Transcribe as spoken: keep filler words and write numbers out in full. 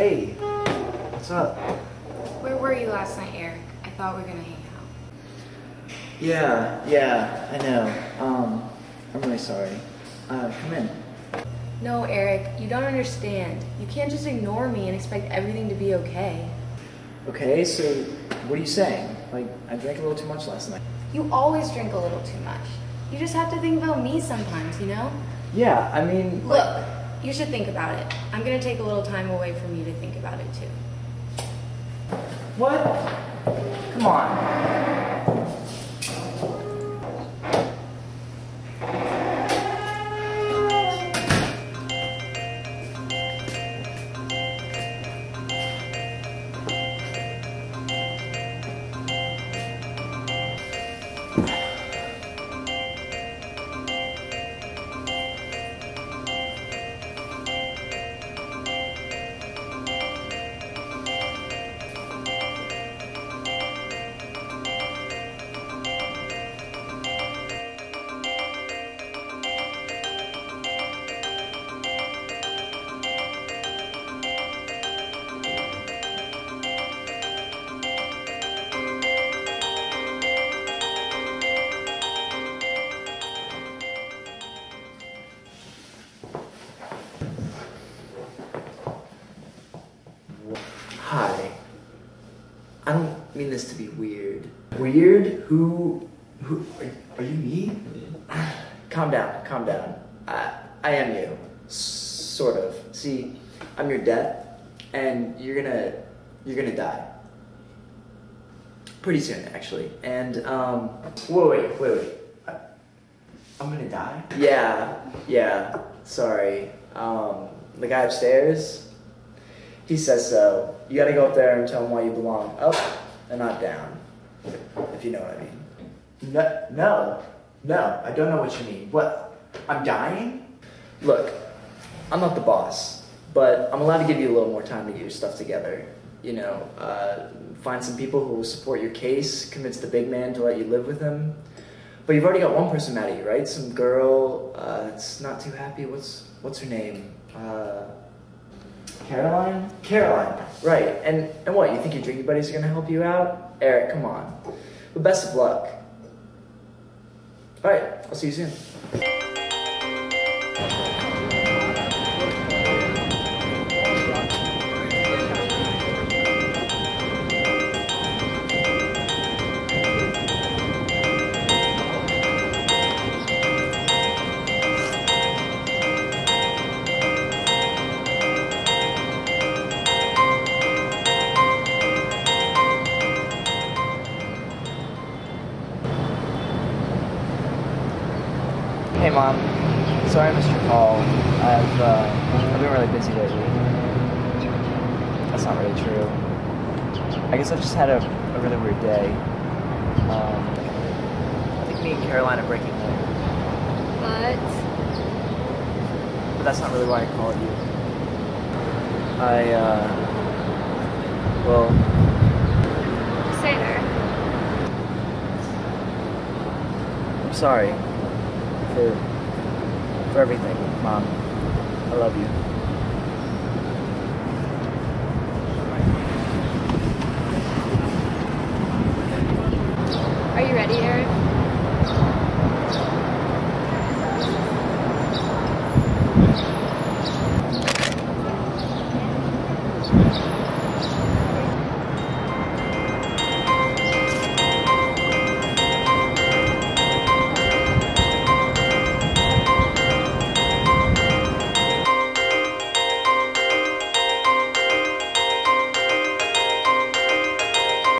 Hey, what's up? Where were you last night, Eric? I thought we were gonna hang out. Yeah, yeah, I know. Um, I'm really sorry. Uh, come in. No, Eric, you don't understand. You can't just ignore me and expect everything to be okay. Okay, so what are you saying? Like, I drank a little too much last night. You always drink a little too much. You just have to think about me sometimes, you know? Yeah, I mean... Look, like, you should think about it. I'm gonna take a little time away from you to think about it, too. What? Come on. Hi. I don't mean this to be weird. Weird? Who? Who? Are, are you me? Yeah. Calm down. Calm down. I, I am you. S sort of. See, I'm your death, and you're gonna, you're gonna die. Pretty soon, actually. And um, whoa, wait, wait, wait. I, I'm gonna die? Yeah. Yeah. Sorry. Um, the guy upstairs. He says so. You gotta go up there and tell him why you belong up and not down, if you know what I mean. No, no, no, I don't know what you mean. What, I'm dying? Look, I'm not the boss, but I'm allowed to give you a little more time to get your stuff together. You know, uh, find some people who will support your case, convince the big man to let you live with him. But you've already got one person mad at you, right? Some girl uh, that's not too happy. What's, what's her name? Uh, Caroline? Caroline, right. And and what, you think your drinking buddies are gonna help you out? Eric, come on. But best of luck. All right, I'll see you soon. Hey Mom, sorry I missed your call. I've, uh, I've been really busy lately. That's not really true. I guess I just had a, a really weird day. Um, I think me and Caroline are breaking up. What? But that's not really why I called you. I, uh, well... Stay there. I'm sorry. For, for everything, Mom. I love you.